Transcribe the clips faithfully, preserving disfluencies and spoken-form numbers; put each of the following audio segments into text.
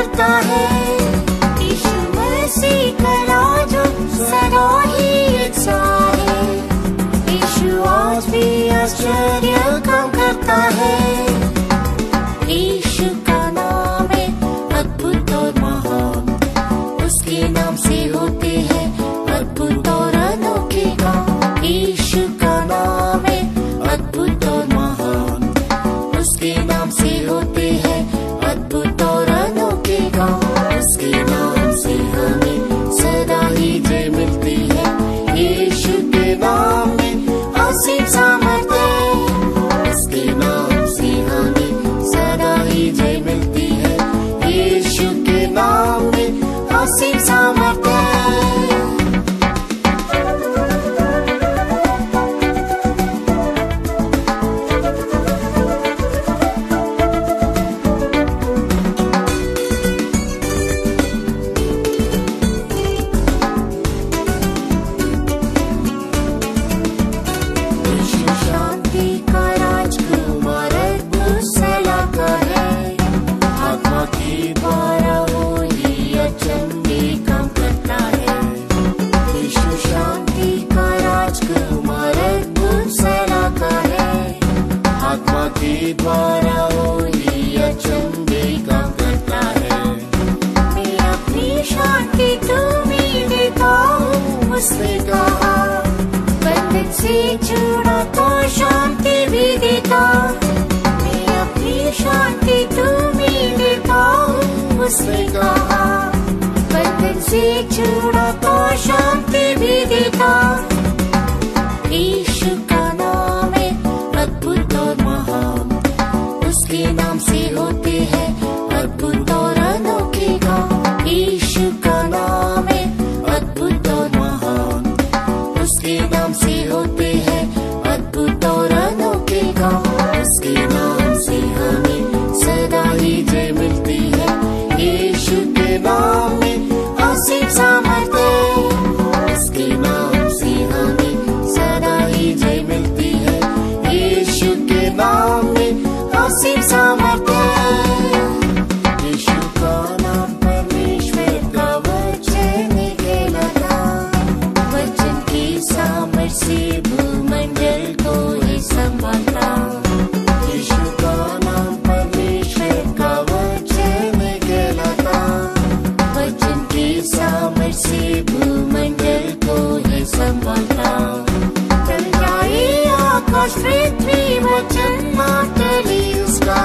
करता है यीशु मसीह करा जो सराही है। यीशु आज भी आश्चर्य काम करता है। यीशु का नाम है अद्भुत और महान, उसके नाम से होते हैं अद्भुत और अनोखे काम। यीशु का नाम है अद्भुत और महान, उसके नाम से होते हैं अद्भुत और अनोखे काम। उसके नाम से हमें सदा ही जय मिलती है। यीशु के नाम में असीम सामर्थ्य है। उसके नाम से हमें सदा ही जय मिलती है। यीशु के नाम में असीम सामर्थ्य है। उसने कहा बंधन से छुड़ा तो शांति भी देता। यीशु का नाम है अद्भुत और महान, उसके नाम से होते हैं अद्भुत और अनोखे काम। यीशु का नाम है अद्भुत और महान, उसके नाम से होते हैं अद्भुत और अनोखे काम। उसके नाम से हमें सदा ही जय मिलती है। यीशु के नाम में असीम सामर्थ्य है। उसके नाम से हमें सदा ही जय मिलती है। यीशु के नाम में असीम सामर्थ्य है। यीशु का नाम परमेश्वर का वचन कहलाता। वचन की सामर्थ्य से भूमंडल को ही संभालता। भूमंडल को ही संभालता। चल जाए आकाश पृथ्वी वचन मातली उसका।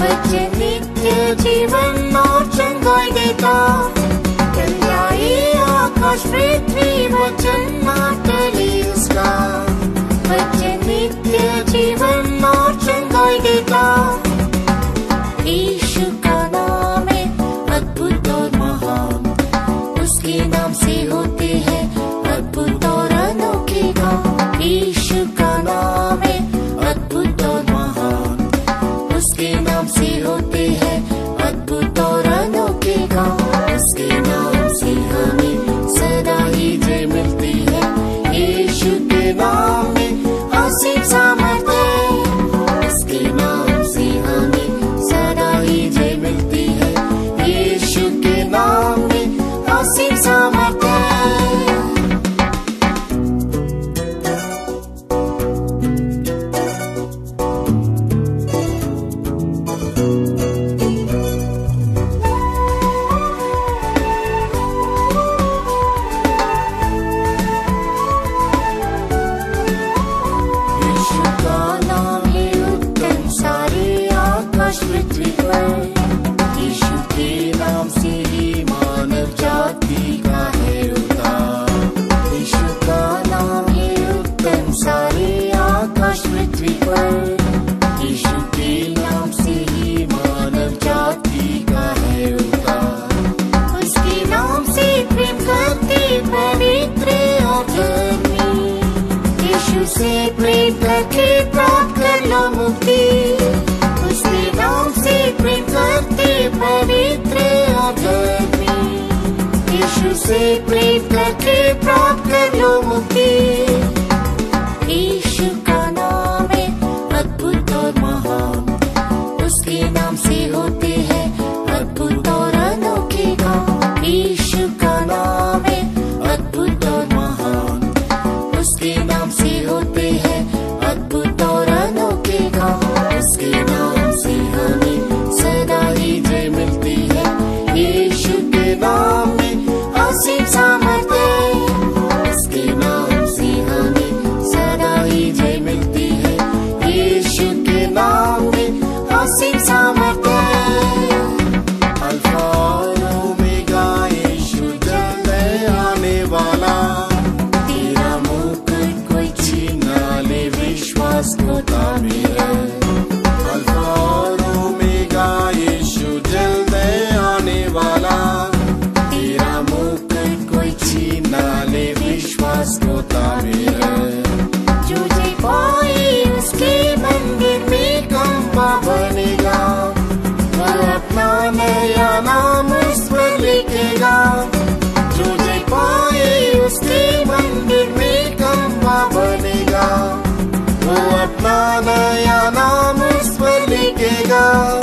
वचन नित्य जीवन और चंगाई देता। चल जाए आकाश पृथ्वी वचन मातली उसका। वचन नित्य जीवन और चंगाई देता। यीशु का नाम है अद्भुत और महान, उसके नाम से होते हैं अद्भुत और अनोखे काम। यीशु का नाम है अद्भुत और महान, उसके नाम से होते हैं अद्भुत और अनोखे काम। उसके नाम से हमें सदा ही जय मिलती है। यीशु के नाम में असीम सामर्थ्य है। उसके नाम से हमें सदा ही जय मिलती है। यीशु के नाम में असीम सामर्थ्य है। यीशु का नाम है उत्तम सारे आकाश पृथ्वी पर। यीशु के नाम से ही मानव जाति का है उद्धार। यीशु का नाम है उत्तम सारे आकाश पृथ्वी पर। यीशु के नाम से ही मानव जाति का है उद्धार। उसके नाम से प्रेम करते पवित्र और धर्मी। यीशु से प्रेम करके प्राप्त कर लो मुक्ति। उसके नाम से प्रेम करते पवित्र और धर्मी। यीशु से प्रेम करके प्राप्त कर लो मुक्ति। यीशु का नाम है अद्भुत और महान, उसके नाम से होते हैं अद्भुत। now.